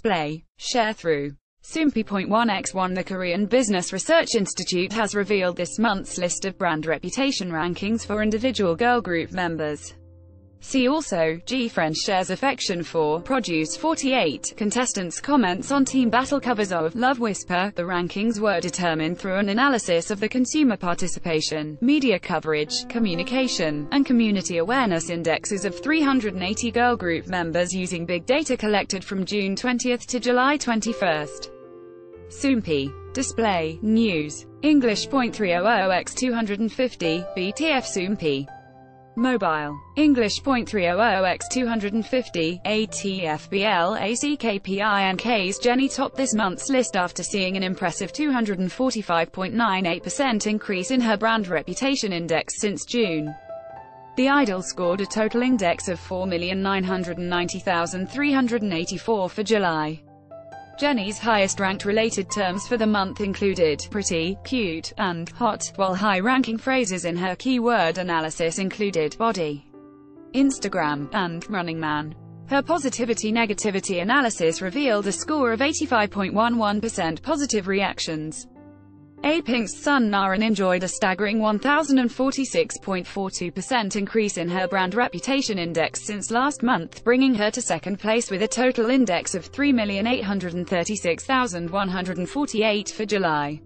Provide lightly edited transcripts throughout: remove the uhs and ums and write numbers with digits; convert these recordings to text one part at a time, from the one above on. display. Share through Soompi.1x1. The Korean Business Research Institute has revealed this month's list of brand reputation rankings for individual girl group members. See also, GFriend shares affection for Produce 48, contestants' comments on team battle covers of Love Whisper. The rankings were determined through an analysis of the consumer participation, media coverage, communication, and community awareness indexes of 380 girl group members using big data collected from June 20 to July 21. Soompi. Display, News. English.300x250, BTF Soompi. Mobile. English.300x250, ATFBLACKPINK's Jennie topped this month's list after seeing an impressive 245.98% increase in her brand reputation index since June. The idol scored a total index of 4,990,384 for July. Jennie's highest-ranked related terms for the month included pretty, cute, and hot, while high-ranking phrases in her keyword analysis included body, Instagram, and running man. Her positivity-negativity analysis revealed a score of 85.11% positive reactions. Apink's Son Naeun enjoyed a staggering 1,046.42% increase in her brand reputation index since last month, bringing her to second place with a total index of 3,836,148 for July.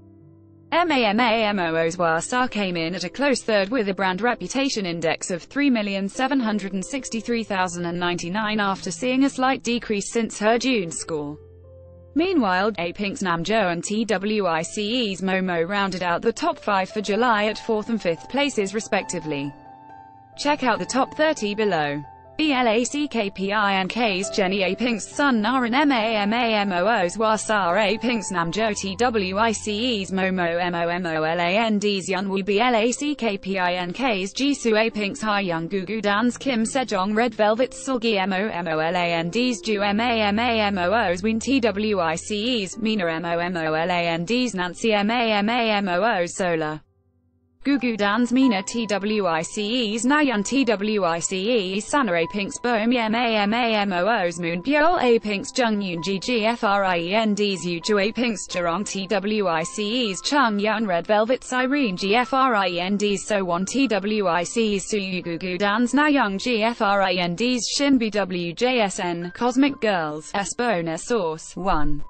MAMAMOO's Hwasa came in at a close third with a brand reputation index of 3,763,099 after seeing a slight decrease since her June score. Meanwhile, Apink's Namjoo and TWICE's Momo rounded out the top 5 for July at 4th and 5th places respectively. Check out the top 30 below. BLACKPINK's Jennie, Apink's Son Naeun, MAMAMOO's Hwasa, Apink's Namjoo, TWICE's Momo, MOMOLAND's Yunwoo, BLACKPINK's Jisoo, Apink's Hayoung, Gugudan's Kim Sejeong, Red Velvet's Seulgi, MOMOLAND's JooE, MAMAMOO's Win, TWICE's Mina, MOMOLAND's Nancy, MAMAMOO's Solar, Gugudan's Mina, TWICE's Nayeon, TWICE's Sana, Apink's Bomi, MAMAMOO's Moonbyul, Apink's Jung Eun Ji, GFriend's Yuju, Apink's Chorong, TWICE's Chung Yun, Red Velvet's Irene, GFriend's So1, TWICE's Suyu, Gugudan's Nayeon, GFriend's Shin, BWJSN, Cosmic Girls. S. Bonus Source 1.